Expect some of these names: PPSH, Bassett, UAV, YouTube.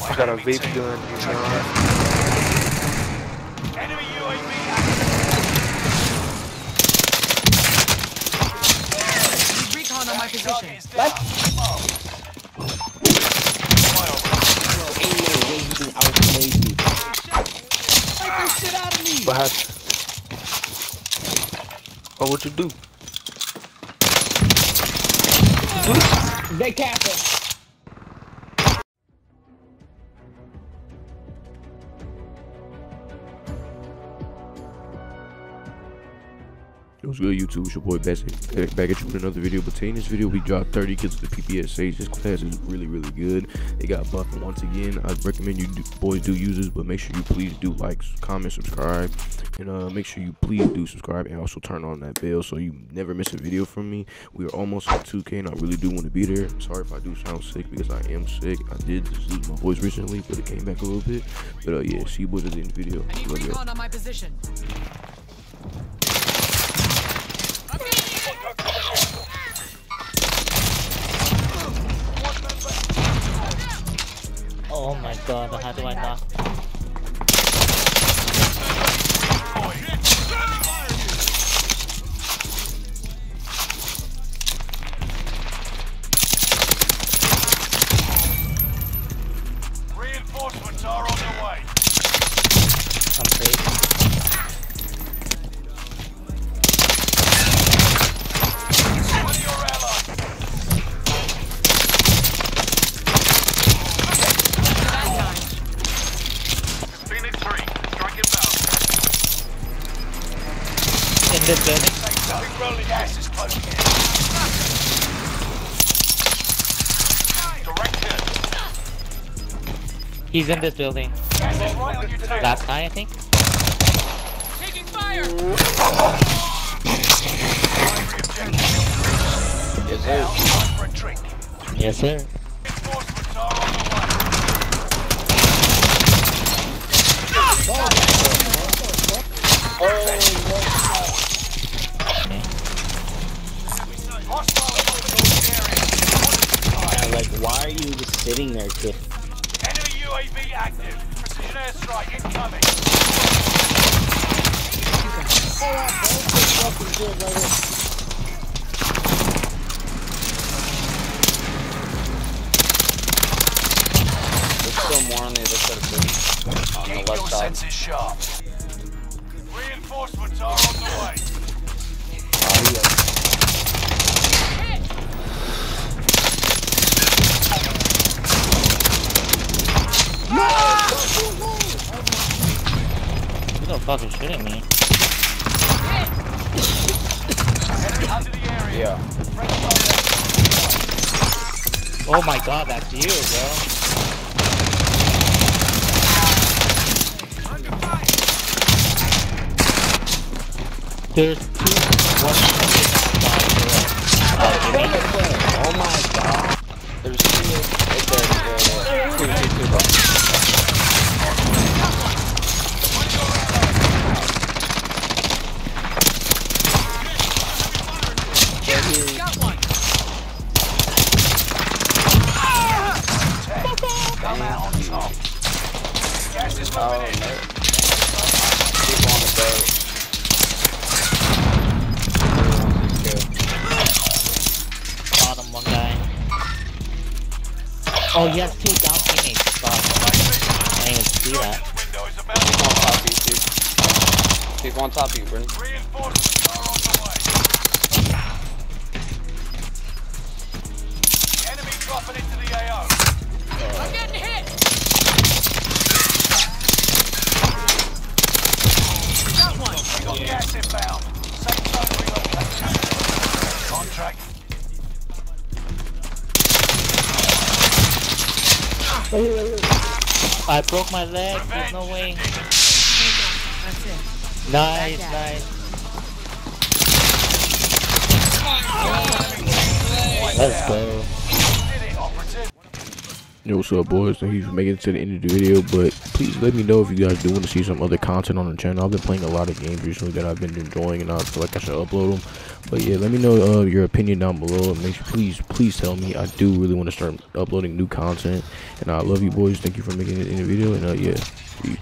I got a vape gun, you know. Enemy UAV. Recon on my position. What? What happened? Oh, what you do? They cap us. What's good, YouTube? It's your boy Bassett back at you with another video. But today in this video, we dropped 30 kids to the PPSH. This class is really, really good. They got buffed once again. I recommend you boys do use this, but make sure you please do like, comment, subscribe, and make sure you please do subscribe and also turn on that bell so you never miss a video from me. We are almost at 2K, and I really do want to be there. Sorry if I do sound sick because I am sick. I did just lose my voice recently, but it came back a little bit. But yeah, see you boys at the end of the video. I need recon on my position. Oh my god, how do I knock? Reinforcements are on their way. I'm free. Your ally. This building. Big rolling gas is closing in. Direction. He's in this building. Last night, I think. Taking fire. Yes, sir. Yes, sir. Why are you just sitting there, kid? Enemy UAV active. Precision airstrike incoming. There's still more on the other side of the on the left side. Senses sharp. Reinforcements are on the way. Oh, yeah. You're fucking shooting me. Yeah. Oh my god, that's you, bro. There's two. Oh my god. There's two. Oh, he has two down teammates. God, I didn't even see that. People on top of you, Brent. Reinforcements are on the way. Enemy dropping into the AO. I'm getting hit! We got one! We got gas inbound. Safe zone reload. Contract. I broke my leg, there's no way. That's it. Nice, nice. Let's go. Yo, what's up, boys? Thank you for making it to the end of the video, but please let me know if you guys do want to see some other content on the channel. I've been playing a lot of games recently that I've been enjoying, and I feel like I should upload them. But yeah, let me know your opinion down below, and make sure, please tell me. I do really want to start uploading new content, and I love you, boys. Thank you for making it in the video, and yeah, peace.